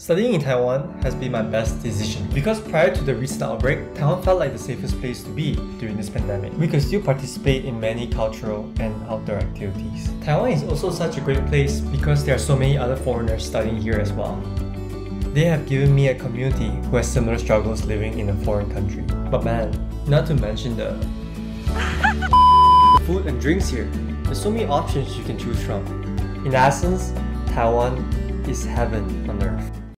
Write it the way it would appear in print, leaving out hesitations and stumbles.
Studying in Taiwan has been my best decision because prior to the recent outbreak, Taiwan felt like the safest place to be during this pandemic. We could still participate in many cultural and outdoor activities. Taiwan is also such a great place because there are so many other foreigners studying here as well. They have given me a community who has similar struggles living in a foreign country. But man, not to mention the food and drinks here. There's so many options you can choose from. In essence, Taiwan is heaven on earth.